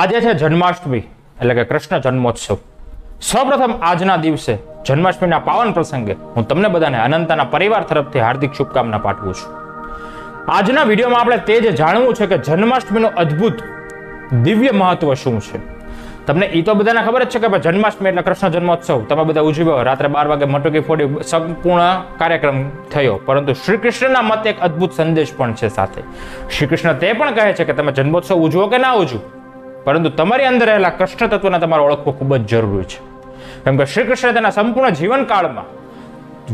આજે છે જન્માષ્ટમી એટલે કે કૃષ્ણ જન્મોત્સવ। સૌપ્રથમ આજના દિવસે જન્માષ્ટમીના પાવન પ્રસંગે હું તમને બધાને અનંતના પરિવાર તરફથી હાર્દિક શુભકામના પાઠવું છું। આજના વિડીયોમાં આપણે તે જ જાણવું છે કે જન્માષ્ટમીનો અદ્ભુત દિવ્ય મહત્વ શું છે। તમને એ તો બધાને ખબર જ છે કે જન્માષ્ટમી એટલે કૃષ્ણ જન્મોત્સવ તમે બધા ઉજવ્યો, રાત્રે 12 વાગે મટકી ફોડી સંપૂર્ણ કાર્યક્રમ થયો, પરંતુ શ્રી કૃષ્ણના મતે એક અદ્ભુત સંદેશ પણ છે સાથે। શ્રી કૃષ્ણ તે પણ કહે છે કે તમે જન્મોત્સવ ઉજવો કે ના ઉજવો, પરંતુ તમારી અંદર રહેલા કૃષ્ણ તત્વને તમારે ઓળખવું ખૂબ જ જરૂરી છે, કેમ કે શ્રી કૃષ્ણ તેના સંપૂર્ણ જીવનકાળમાં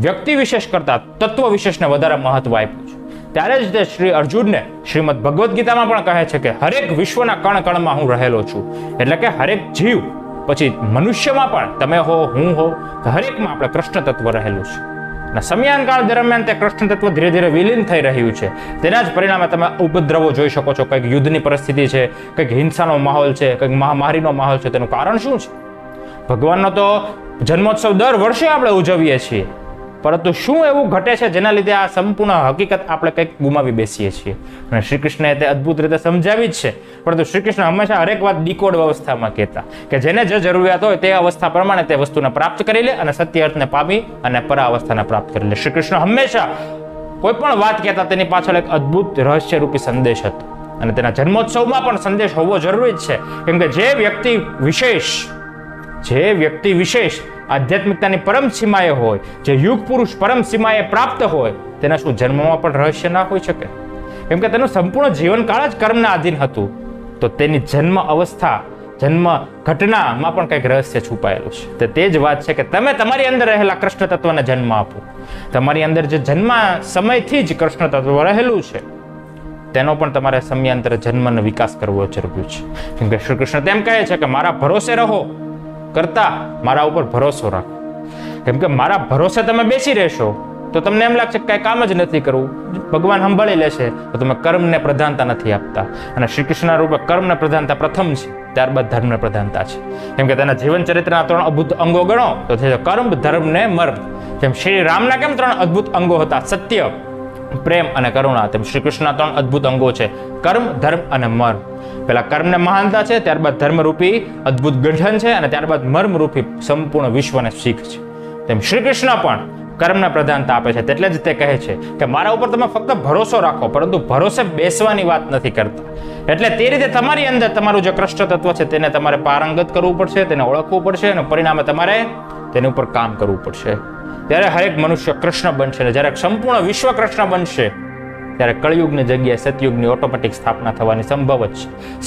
વ્યક્તિ વિશેષ કરતા તત્વ વિશેષને વધારે મહત્વ આપ્યું છે। ત્યારે જ તે શ્રી અર્જુનને શ્રીમદ ભગવદ્ ગીતામાં પણ કહે છે કે હરેક વિશ્વના કણ કણમાં હું રહેલો છું, એટલે કે હરેક જીવ, પછી મનુષ્યમાં પણ તમે હો, હું હો, હરેકમાં આપણે કૃષ્ણ તત્વ રહેલું છે અને સમયાનકાળ દરમિયાન તે કૃષ્ણ તત્વ ધીરે ધીરે વિલીન થઈ રહ્યું છે। તેના જ પરિણામે તમે ઉપદ્રવો જોઈ શકો છો, કંઈક યુદ્ધની પરિસ્થિતિ છે, કંઈક હિંસાનો માહોલ છે, કંઈક મહામારીનો માહોલ છે। તેનું કારણ શું છે? ભગવાનનો તો જન્મોત્સવ દર વર્ષે આપણે ઉજવીએ છીએ, પરંતુ શું એવું ઘટે છે જેના લીધે આ સંપૂર્ણ હકીકત આપણે કંઈક ગુમાવી બેસીએ છીએ? અને શ્રી કૃષ્ણએ તે અદ્ભુત રીતે સમજાવી જ છે, પરંતુ શ્રી કૃષ્ણ હંમેશા હરેક વાત ડીકોડ અવસ્થામાં કહેતા કે જેને જે જરૂરિયાત હોય તે અવસ્થા પ્રમાણે તે વસ્તુને પ્રાપ્ત કરી લે અને સત્ય અર્થને પામી અને પરા અવસ્થાને પ્રાપ્ત કરી લે। શ્રી કૃષ્ણ હંમેશા કોઈ પણ વાત કહેતા તેની પાછળ એક અદ્ભુત રહસ્યરૂપી સંદેશ હતો અને તેના જન્મોત્સવમાં પણ સંદેશ હોવો જરૂરી જ છે, કેમ કે જે વ્યક્તિ વિશેષ આધ્યાત્મિકતાની પરમ સીમાએ હોય, જે યુગ પુરુષ પરમ સીમાએ પ્રાપ્ત હોય, તેના શું જન્મમાં પણ રહસ્ય ના હોઈ શકે? કેમ કે તેનું સંપૂર્ણ જીવનકાળ જ કર્મના આધીન હતું, તો તેની જન્મ અવસ્થા, જન્મ ઘટનામાં પણ કંઈક રહસ્ય છુપાયેલું છે। તો તે જ વાત છે કે તમે તમારી અંદર રહેલા કૃષ્ણ તત્વને જન્મ આપો, તમારી અંદર જે જન્મ સમયથી જ કૃષ્ણ તત્વ રહેલું છે તેનો પણ તમારે સમયાંતરે જન્મનો વિકાસ કરવો જરૂરી છે, કેમ કે શ્રી કૃષ્ણ તેમ કહે છે કે મારા ભરોસે રહો કરતા મારા ઉપર ભરોસો રાખો, કેમ કે મારા ભરોસે તમે બેસી રહેશો તો તમને એમ લાગશે કે કાંઈ કામ જ નથી કરવું, ભગવાન સંભાળી લેશે, તો તમે કર્મને પ્રધાનતા નથી આપતા। અને શ્રી કૃષ્ણના રૂપે કર્મને પ્રધાનતા પ્રથમ છે, ત્યારબાદ ધર્મને પ્રધાનતા છે, કેમ કે તેના જીવન ચરિત્રના 3 અદ્ભુત અંગો ગણો તો છે કર્મ, ધર્મ ને મર્મ। જેમ શ્રી રામના કેમ 3 અદ્ભુત અંગો હતા, સત્ય, પ્રેમ અને કરુણા, તેમ શ્રી કૃષ્ણના 3 અદ્ભુત અંગો છે કર્મ, ધર્મ અને મર્મ। પહેલા કર્મને મહાનતા છે, ત્યારબાદ ધર્મરૂપી અદ્ભુત ગઠન છે અને ત્યારબાદ મર્મરૂપી સંપૂર્ણ વિશ્વને શીખ છે। તેમ શ્રી કૃષ્ણ પણ કર્મને પ્રધાનતા આપે છે, એટલે જ તે કહે છે કે મારા ઉપર તમે ફક્ત ભરોસો રાખો, પરંતુ ભરોસે બેસવાની વાત નથી કરતા। એટલે તે રીતે તમારી અંદર તમારું જે કૃષ્ણ તત્વ છે તેને તમારે પારંગત કરવું પડશે, તેને ઓળખવું પડશે અને પરિણામે તમારે તેની ઉપર કામ કરવું પડશે। ત્યારે હરેક મનુષ્ય કૃષ્ણ બનશે અને જ્યારે સંપૂર્ણ વિશ્વ કૃષ્ણ બનશે ત્યારે કળયુગની જગ્યાએ સતયુગની ઓટોમેટિક સ્થાપના થવાની સંભવત છે।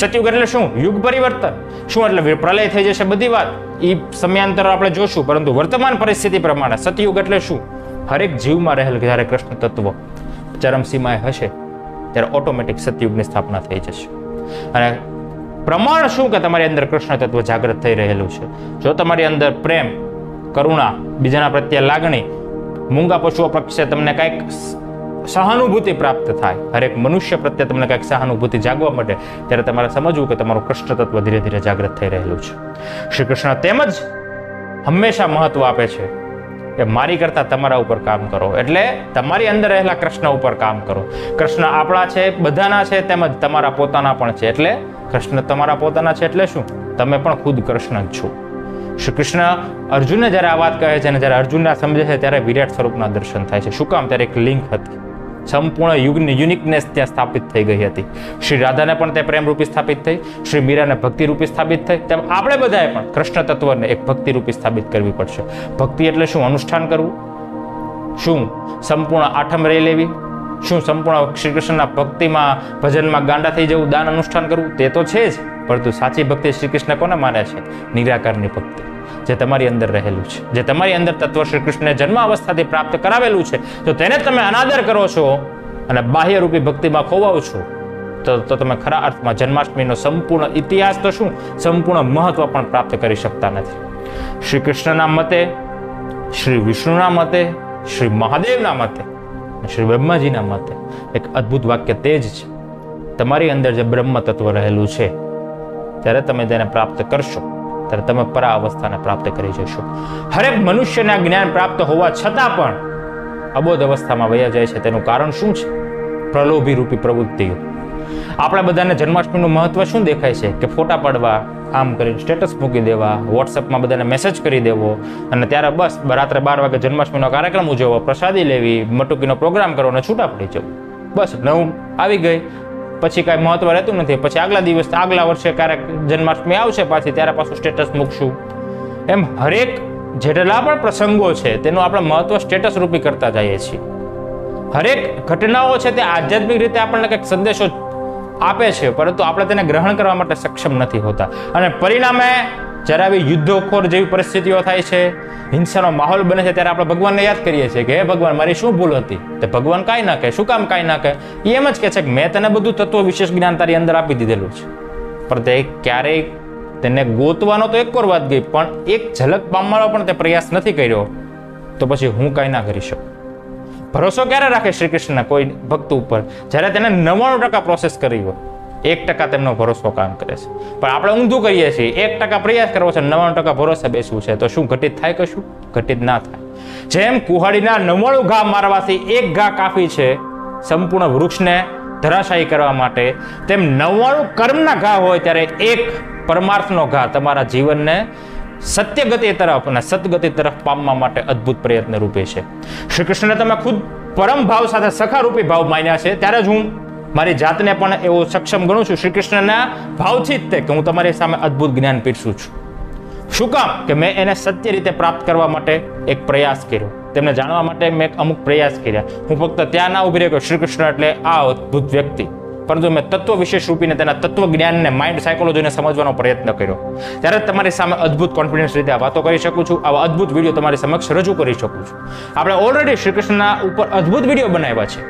સતયુગ એટલે શું? યુગ પરિવર્તન। શું એટલે પ્રલય થઈ જશે, બધી વાત એ સમયાંતર આપણે જોશું, પરંતુ વર્તમાન પરિસ્થિતિ પ્રમાણે સતયુગ એટલે શું? હરેક જીવમાં રહેલ જ્યારે કૃષ્ણ તત્વ ચરમસીમાએ હશે ત્યારે ઓટોમેટિક સતયુગની સ્થાપના થઈ જશે। અને પ્રમાણ શું કે તમારી અંદર કૃષ્ણ તત્વ જાગૃત થઈ રહેલું છે। જો તમારી અંદર પ્રેમ, કરુણા, બીજાના પ્રત્યે લાગણી, મૂંગા પશુઓ પ્રત્યે તમને કંઈક સહાનુભૂતિ પ્રાપ્ત થાય, હરેક મનુષ્ય પ્રત્યે તમને કંઈક સહાનુભૂતિ જાગવા માટે, ત્યારે તમારે સમજવું કે તમારું કૃષ્ણ તત્વ ધીરે ધીરે જાગૃત થઈ રહેલું છે। શ્રી કૃષ્ણ તેમજ હંમેશા મહત્વ આપે છે કે મારી કરતા તમારા ઉપર કામ કરો, એટલે તમારી અંદર રહેલા કૃષ્ણ ઉપર કામ કરો। કૃષ્ણ આપણા છે, બધાના છે, તેમજ તમારા પોતાના પણ છે, એટલે કૃષ્ણ તમારા પોતાના છે એટલે શું? તમે પણ ખુદ કૃષ્ણ જ છો। શ્રી કૃષ્ણ અર્જુનને જ્યારે આ વાત કહે છે અને જ્યારે અર્જુનને સમજે છે ત્યારે વિરાટ સ્વરૂપના દર્શન થાય છે। શું કામ? ત્યારે એક લિંક હતી, સંપૂર્ણ યુગની યુનિકનેસ ત્યાં સ્થાપિત થઈ ગઈ હતી। શ્રી રાધાને પણ તે પ્રેમરૂપી સ્થાપિત થઈ, શ્રી મીરાને ભક્તિરૂપી સ્થાપિત થઈ, તેમ આપણે બધાએ પણ કૃષ્ણ તત્વને એક ભક્તિરૂપી સ્થાપિત કરવી પડશે। ભક્તિ એટલે શું? અનુષ્ઠાન કરવું, શું સંપૂર્ણ આઠમ રહી લેવી, શું સંપૂર્ણ શ્રી કૃષ્ણના ભક્તિમાં, ભજનમાં ગાંડા થઈ જવું, દાન અનુષ્ઠાન કરવું, તે તો છે જ, પરંતુ સાચી ભક્તિ શ્રી કૃષ્ણ કોને માને છે? નિરાકારની ભક્તિ, જે તમારી અંદર રહેલું છે, જે તમારી અંદર તત્વ શ્રી કૃષ્ણને જન્મ અવસ્થાથી પ્રાપ્ત કરાવેલું છે, તો તેને તમે અનાદર કરો છો અને બાહ્યરૂપી ભક્તિમાં ખોવાઓ છો, તો તમે ખરા અર્થમાં જન્માષ્ટમીનો સંપૂર્ણ ઇતિહાસ તો શું, સંપૂર્ણ મહત્વ પણ પ્રાપ્ત કરી શકતા નથી। શ્રી કૃષ્ણના મતે, શ્રી વિષ્ણુના મતે, શ્રી મહાદેવના મતે, શ્રી બ્રહ્માજીના મતે એક અદ્ભુત વાક્ય તે જ છે, તમારી અંદર જે બ્રહ્મ તત્વ રહેલું છે ત્યારે તમે તેને પ્રાપ્ત કરશો ત્યારે તમે પરા અવસ્થાને પ્રાપ્ત કરી જશો। હરેક મનુષ્યને આ જ્ઞાન પ્રાપ્ત હોવા છતાં પણ અબોધ અવસ્થામાં વયા જાય છે, તેનું કારણ શું છે? પ્રલોભી રૂપી પ્રવૃત્તિઓ। आपणे बधाने जन्माष्टमीनुं महत्व शुं देखाय छे के फोटा पाडवा, आम करीने स्टेटस मूकी देवा, व्हाट्सएप में बधाने मेसेज करी देवो अने त्यारे बस रात्रे 12 वागे जन्माष्टमीनो कार्यक्रम उजवो, प्रसादी लेवी, मटुकीनो प्रोग्राम करो अने छूटा पड़ी जवो। बस नवुं आवी गई पछी काई महत्व रहेतुं नथी। पछी आगला दिवस आगला वर्षे क्यारेक जन्माष्टमी आवशे पाछी त्यारे पाछुं स्टेटस मूकशुं। एम हरेक जेटला पण प्रसंगो छे तेनुं आपणे महत्व स्टेटस रूपी करता जाईए छीए। हरेक घटनाओं छे ते आध्यात्मिक रीते आपणे कंईक संदेशो आपे छे, परंतु आपणे तेने ग्रहण करवा माटे सक्षम नथी होता अने परिणामे ज्यारे आवी युद्धखोर जेवी परिस्थितिओ थाय छे, हिंसानो माहोल बने छे, त्यारे आपणे भगवानने याद करीए छीए के हे भगवान मारी शुं भूल हती। ते भगवान काई न कहे, शुं काम काई न कहे, एम ज कहे छे के मैं तने बधुं तत्व विशेष ज्ञान तारी अंदर आपी दीधेलुं छे, पण ते क्यारेय तेने गोतवानो तो एक और वात गई पण एक झलक पामवानो पण ते प्रयास नथी कर्यो, तो पछी हुं काई न करी शकું। भरोसो क्यारे राखे श्री कृष्ण कोई भक्त उपर ज्यारे तेने 99% प्रोसेस करी हो, 1% तेमनो भरोसो काम करे छे। पण आपणे ऊंधुं करीए छीए, 1% प्रयास करवो छे, 99% भरोसे बेसवुं छे, तो शुं घटित थाय? कशुं घटित ना थाय। जेम कुहाडीना 99 घा मारवाथी एक घा काफी छे संपूर्ण वृक्षने धराशायी करवा माटे, तेम 99 कर्मना घा होय त्यारे एक परमार्थनो घा तमारा जीवनने सत्य गति तरफ अने सद्गति तरफ पामवा माटे अद्भुत प्रयत्न रूपे छे। श्री कृष्ण तमे खुद परम भाव साथे सखा रूपी भाव मान्या छे, त्यारे ज हुं मारी जातने पण एवो सक्षम गणुं छुं श्री कृष्णना भावथी ज ते के हुं तमारी सामे अद्भुत ज्ञान पीरसुं छुं। शुं काम के मैं एने सत्य रीते प्राप्त करवा माटे एक प्रयास कर्यो, तेमने जाणवा माटे मैं अमुक प्रयास कर्या। हुं फक्त त्यां ना ऊभी रह्यो श्री कृष्ण एटले आ अद्भुत व्यक्ति, परंतु मैं तत्व विशेष रूपी ने तेना तत्व ज्ञान ने माइंड साइकोलॉजी ने समझवानो प्रयत्न कर्यो, त्यारे तमारी सामे अद्भुत कॉन्फिडन्स रीते आ वातो करी शकું છું, આવા अद्भुत वीडियो तमारी समक्ष रजू करी शकું છું। આપણે ऑलरेडी श्री कृष्णना ऊपर अद्भुत वीडियो बनाव्या छे,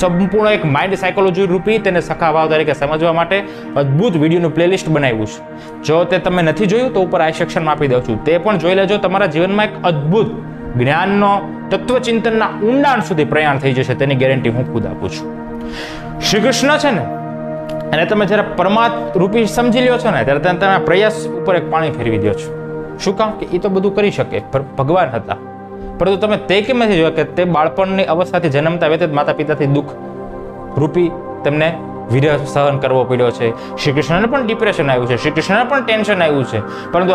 संपूर्ण एक माइंड साइकोलॉजी रूपी तेने सखा भाव तरीके समझवा माटे अद्भुत वीडियोनु प्लेलिस्ट बनाव्યું છે। જો તે તમે નથી જોયું તો ઉપર આઈ સેક્શનમાં આપી દઉં છું, તે પણ જોઈ લેજો। તમારા જીવનમાં એક અद्भुत જ્ઞાનનો તત્વચિંતનના ઊંડાણ સુધી પ્રયાણ થઈ જશે તેની ગેરંટી હું ખુદ આપું છું। श्री कृष्ण छे ने तमे जरा परमात्मा रूपी समझी लो छो ने त्यारे तमे प्रयास उपर एक पाणी फेरवी दो छो। शुं काम के ई तो बधुं करी शके, पर भगवान हता, परंतु तमे ते केम नथी जोया के ते बाळपणनी अवस्थाथी जन्मता वेत माता पिताथी दुख रूपी तमने विरह सहन करवो पड्यो छे। श्री कृष्णने पण डिप्रेशन आव्युं छे, श्री कृष्णने पण टेन्शन आव्युं छे, परंतु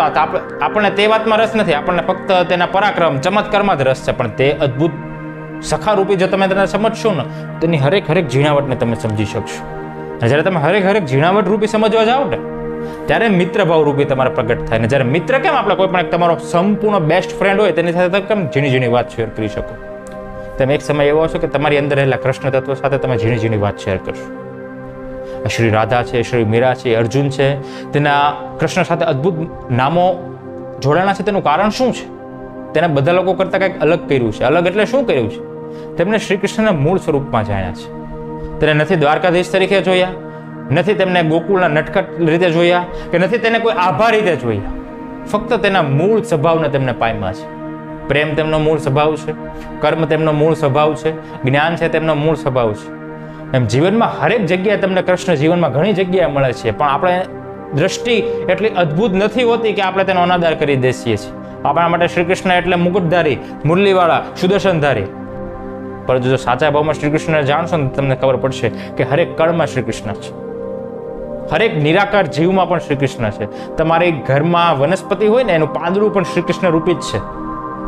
आपणे ते वातमां रस नथी, आपणे फक्त तेना पराक्रम चमत्कारमां ज रस छे। पण ते अद्भुत सखा रूपी जो तमे तेने समझशो ने तेनी हरेक हरेक झीणावटने तमे समझी शकशो। अने ज्यारे तमे हरेक हरेक झीणावट रूपी समजवा जाओ ने त्यारे मित्र भाव रूपी तमारा प्रगट थाय ने। ज्यारे मित्र केम आपणे कोई पण एक तमारो संपूर्ण बेस्ट फ्रेंड होय तेनी साथे तमे केम झीणी झीणी वात शेयर करी शको, तमे एक समय एवो हशे के तमारी अंदर रहेला कृष्ण तत्व साथे तमे झीणी झीणी वात शेयर करशो। श्री राधा छे, श्री मीरा छे, अर्जुन छे, तेना कृष्ण साथे अद्भुत नामो जोडाणा छे, तेनुं कारण शुं छे? तेने बधा लोको करता कंईक अलग कर्युं छे। अलग एटले शुं कर्युं छे? तेमने श्री कृष्णना मूळ स्वरूपमां जाण्या छे। तेने नथी द्वारकाधीश तरीके जोया, नथी तेमने गोकुळना नटखट रीते जोया के नथी तेने कोई आभा रीते जोया, फक्त तेना मूळ स्वभावने तेमने पाम्या छे। प्रेम तेमनो मूळ स्वभाव छे, कर्म तेमनो मूळ स्वभाव छे, ज्ञान छे तेमनो मूळ स्वभाव छे। एम जीवनमां हरेक जग्याए तमने कृष्ण जीवनमां घणी जग्याए मळे छे, पण आपणे दृष्टि एटली अद्भुत नथी होती के आपणे तेनो अनादर करी देसीए छीए। आपणा माटे श्री कृष्ण एटले मुकुटधारी, मुरलीवाळा, सुदर्शनधारी, पर जो साचा भावमां श्री कृष्णने जाणशो ने तमने खबर पडशे के हरेक कणमां श्री कृष्ण छे, हरेक निराकार जीवमां पण श्री कृष्ण छे। तमारे घरमां वनस्पति होय ने एनुं પાંદડું पण श्री कृष्ण रूपी ज छे,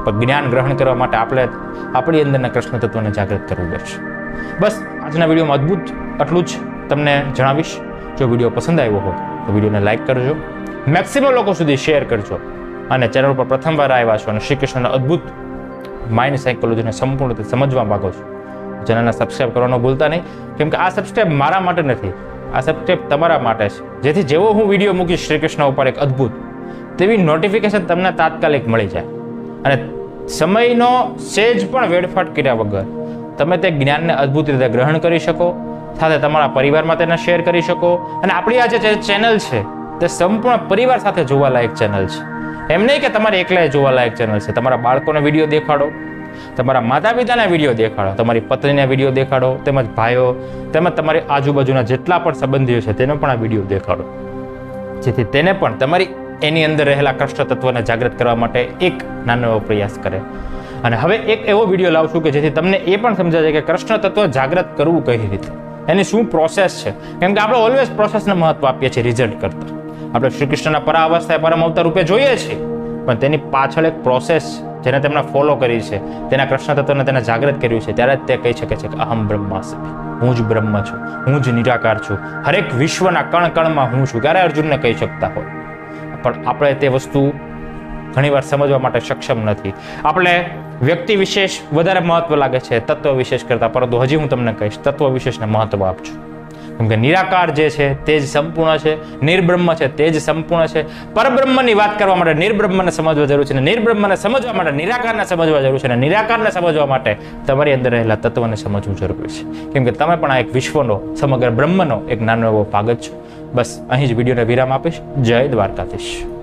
पण ज्ञान ग्रहण करवा माटे आपणे आपणी अंदरना कृष्ण तत्वने जागृत करवुं પડશે। बस आजना विडियोमां अद्भुत आटલું જ तमने जणावीश। जो विडियो पसंद आव्यो हो तो विडियोने लाइक करजो, મેક્સિમમ લોકો સુધી શેર કરજો અને ચેનલ પર પ્રથમવાર આવ્યા છો અને શ્રી કૃષ્ણના અદ્ભુત માઇન્ડ સાયકોલોજીને સંપૂર્ણ રીતે સમજવા માંગો છો, ચેનલને સબસ્ક્રાઇબ કરવાનું ભૂલતા નહીં, કેમ કે આ સબસ્ક્રાઇબ મારા માટે નથી, આ સબસ્ક્રાઇબ તમારા માટે છે, જેથી જેવો હું વિડીયો મૂકીશ શ્રી કૃષ્ણ ઉપર એક અદ્ભુત તેવી નોટિફિકેશન તમને તાત્કાલિક મળી જાય અને સમયનો સેજ પણ વેડફાટ કર્યા વગર તમે તે જ્ઞાનને અદ્ભુત રીતે ગ્રહણ કરી શકો, સાથે તમારા પરિવારમાં તેને શેર કરી શકો। અને આપણી આ જે ચેનલ છે તે સંપૂર્ણ પરિવાર સાથે જોવાલાયક ચેનલ છે, એમ નહીં કે તમારે એકલાએ જોવાલાયક ચેનલ છે। તમારા બાળકોને વિડીયો દેખાડો, તમારા માતા પિતાના વિડીયો દેખાડો, તમારી પત્નીના વિડીયો દેખાડો, તેમજ ભાઈઓ તેમજ તમારી આજુબાજુના જેટલા પણ સંબંધીઓ છે તેનો પણ આ વિડીયો દેખાડો, જેથી તેને પણ તમારી એની અંદર રહેલા કૃષ્ણ તત્વને જાગૃત કરવા માટે એક નાનો એવો પ્રયાસ કરે। અને હવે એક એવો વિડીયો લાવશું કે જેથી તમને એ પણ સમજાય કે કૃષ્ણ તત્વ જાગૃત કરવું કઈ રીતે। એની શું પ્રોસેસ છે, કેમ કે આપણે ઓલવેઝ પ્રોસેસને મહત્વ આપીએ છીએ રિઝલ્ટ કરતા. આપણે શ્રી કૃષ્ણના પરા અવસ્થાએ પરમ અવતાર રૂપે જોઈએ છીએ, પણ તેની પાછળ એક પ્રોસેસ જેને તેમણે ફોલો કરી છે, તેના કૃષ્ણ તત્વને તેને જાગૃત કર્યું છે, ત્યારે જ તે કહી શકે છે કે અહમ બ્રહ્માસ્મી, હું જ બ્રહ્મ છું, હું જ નિરાકાર છું, હરેક વિશ્વના કણ કણમાં હું છું. ક્યારે અર્જુનને કહી શકતા હોય, પણ આપણે તે વસ્તુ ઘણીવાર સમજવા માટે સક્ષમ નથી. આપણે વ્યક્તિ વિશેષ વધારે મહત્વ લાગે છે તત્વ વિશેષ કરતાં, પરંતુ હજી હું તમને કહીશ તત્વ વિશેષને મહત્વ આપજો, કેમ કે નિરાકાર જે છે તે જ સંપૂર્ણ છે, નિર્બ્રહ્મ છે તે જ સંપૂર્ણ છે. પરબ્રહ્મની વાત કરવા માટે નિર્બ્રહ્મને સમજવા જરૂર છે, નિર્બ્રહ્મને સમજવા માટે નિરાકારને સમજવા જરૂર છે, અને નિરાકારને સમજવા માટે તમારી અંદર રહેલા તત્વને સમજવું જરૂરી છે, કેમ કે તમે પણ આ એક વિશ્વનો, સમગ્ર બ્રહ્મનો એક નાનો એવો ભાગ જ છો. બસ અહીં જ વિડીયોને વિરામ આપીશ. જય દ્વારકાધીશ.